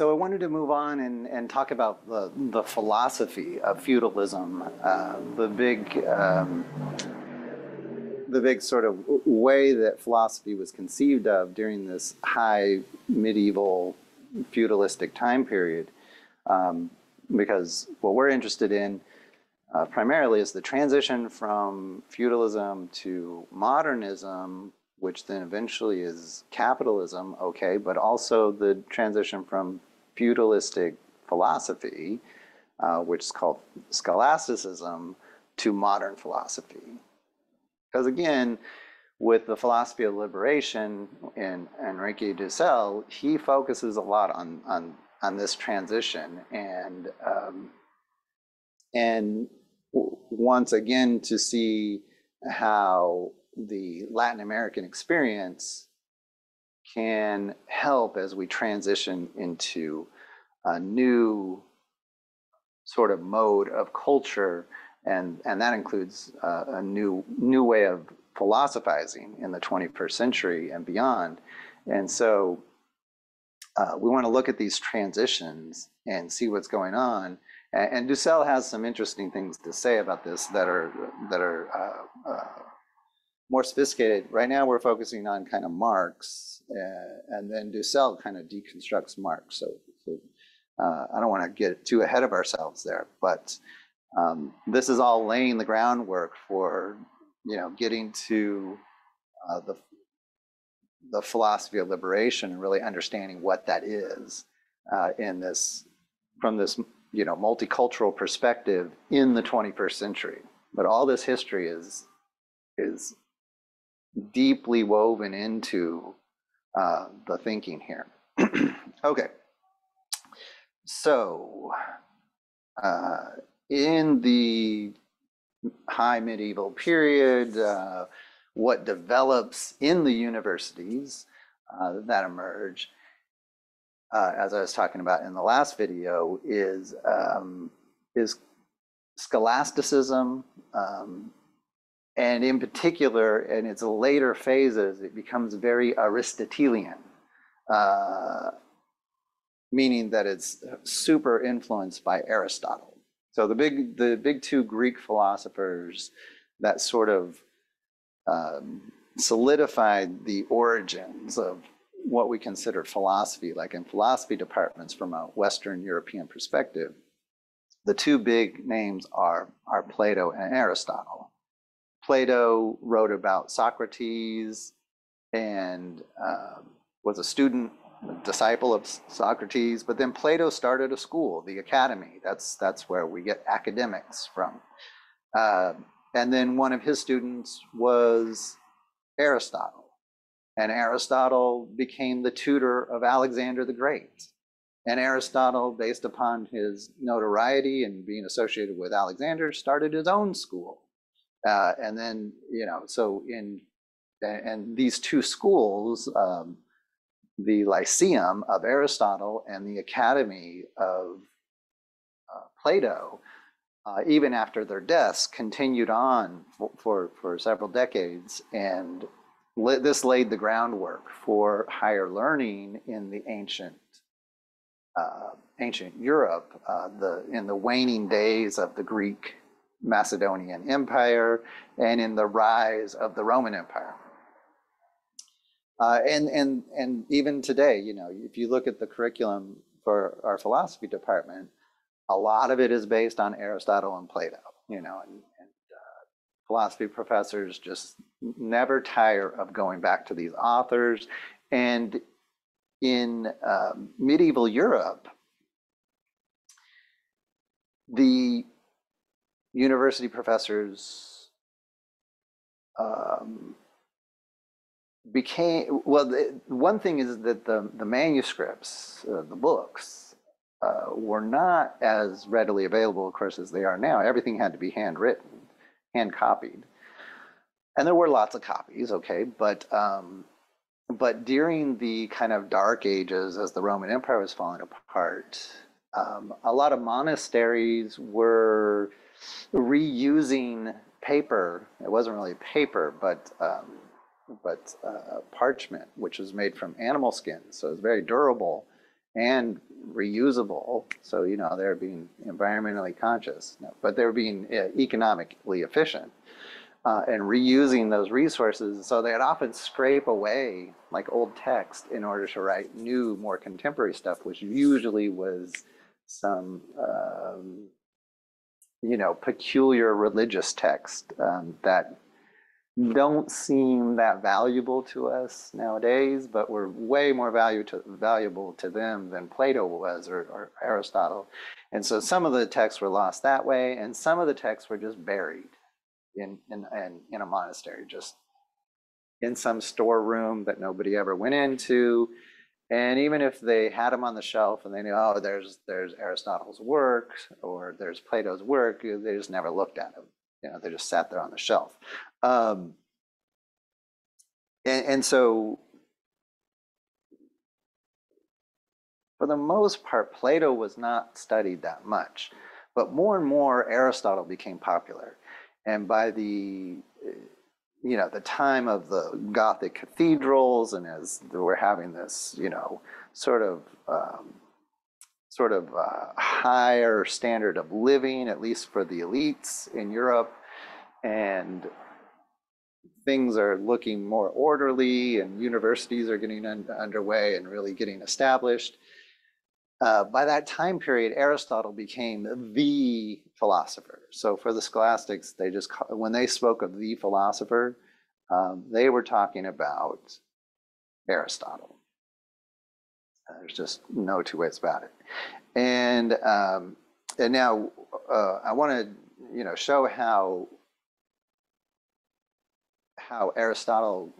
So I wanted to move on and talk about the philosophy of feudalism, the big sort of way that philosophy was conceived of during this high medieval feudalistic time period, because what we're interested in primarily is the transition from feudalism to modernism, which then eventually is capitalism, okay, but also the transition from feudalistic philosophy, which is called scholasticism, to modern philosophy. Because again, with the philosophy of liberation in Enrique Dussel, he focuses a lot on this transition and once again to see how the Latin American experience can help as we transition into a new sort of mode of culture, and that includes a new way of philosophizing in the 21st century and beyond. And so we want to look at these transitions and see what's going on. And Dussel has some interesting things to say about this that are more sophisticated. Right now we're focusing on kind of Marx, and then Dussel kind of deconstructs Marx. So I don't want to get too ahead of ourselves there, but this is all laying the groundwork for, you know, getting to the philosophy of liberation and really understanding what that is from this, you know, multicultural perspective in the 21st century. But all this history is deeply woven into the thinking here. Okay, so in the high medieval period, what develops in the universities that emerge, as I was talking about in the last video, is scholasticism, and in particular, in its later phases, it becomes very Aristotelian, meaning that it's super influenced by Aristotle. So the big two Greek philosophers that sort of solidified the origins of what we consider philosophy, like in philosophy departments from a Western European perspective, the two big names are Plato and Aristotle. Plato wrote about Socrates and was a student, a disciple of Socrates, but then Plato started a school, the Academy. That's where we get academics from. And then one of his students was Aristotle. And Aristotle became the tutor of Alexander the Great. And Aristotle, based upon his notoriety and being associated with Alexander, started his own school. And then, you know, so and these two schools, the Lyceum of Aristotle and the Academy of Plato, even after their deaths, continued on for several decades, and this laid the groundwork for higher learning in the ancient Europe, in the waning days of the Greek Macedonian Empire, and in the rise of the Roman Empire. And even today, you know, if you look at the curriculum for our philosophy department, a lot of it is based on Aristotle and Plato, you know, and philosophy professors just never tire of going back to these authors. And in medieval Europe, the university professors one thing is that the manuscripts, the books, were not as readily available, of course, as they are now. Everything had to be handwritten, hand copied. And there were lots of copies, okay, but during the kind of Dark Ages, as the Roman Empire was falling apart, a lot of monasteries were reusing paper. It wasn't really paper, but parchment, which was made from animal skin, so it was very durable and reusable, so they're being environmentally conscious, but they're being economically efficient and reusing those resources. So they'd often scrape away like old text in order to write new, more contemporary stuff, which usually was some peculiar religious text that don't seem that valuable to us nowadays, but were way more valuable to them than Plato was, or Aristotle. And so some of the texts were lost that way, and some of the texts were just buried in a monastery, just in some storeroom that nobody ever went into. And even if they had them on the shelf and they knew, oh, there's Aristotle's work or there's Plato's work, they just never looked at them. They just sat there on the shelf. And so for the most part, Plato was not studied that much, but more and more Aristotle became popular. And by the, the time of the Gothic cathedrals, and as we're having this, sort of higher standard of living, at least for the elites in Europe, and things are looking more orderly and universities are getting underway and really getting established. By that time period, Aristotle became the philosopher. So for the scholastics, they just, when they spoke of the philosopher, they were talking about Aristotle. There's just no two ways about it. And now I want to show how Aristotle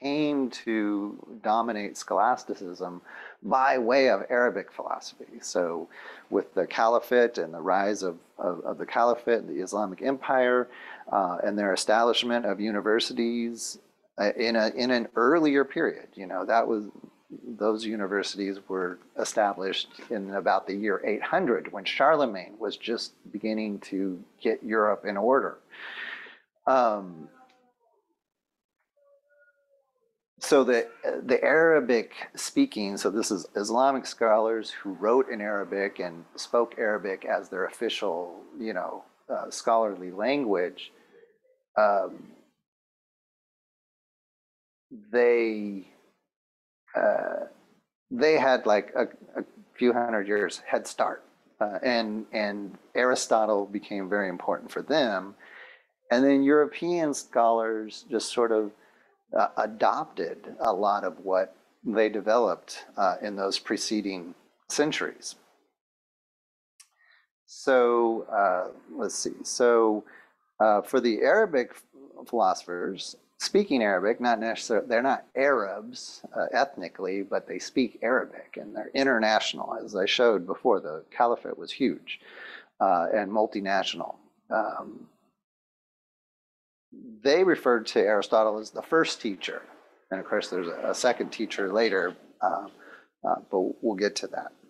came to dominate scholasticism by way of Arabic philosophy. So with the Caliphate and the rise of the Caliphate and the Islamic Empire and their establishment of universities in an earlier period, that was, those universities were established in about the year 800 when Charlemagne was just beginning to get Europe in order. So the Arabic speaking, so this is Islamic scholars who wrote in Arabic and spoke Arabic as their official, scholarly language. They had like a few hundred years head start, and Aristotle became very important for them. And then European scholars just sort of adopted a lot of what they developed in those preceding centuries. So let's see. So for the Arabic philosophers, speaking Arabic, not necessarily, they're not Arabs ethnically, but they speak Arabic and they're international. As I showed before, the Caliphate was huge and multinational. They referred to Aristotle as the first teacher. And of course, there's a second teacher later, but we'll get to that.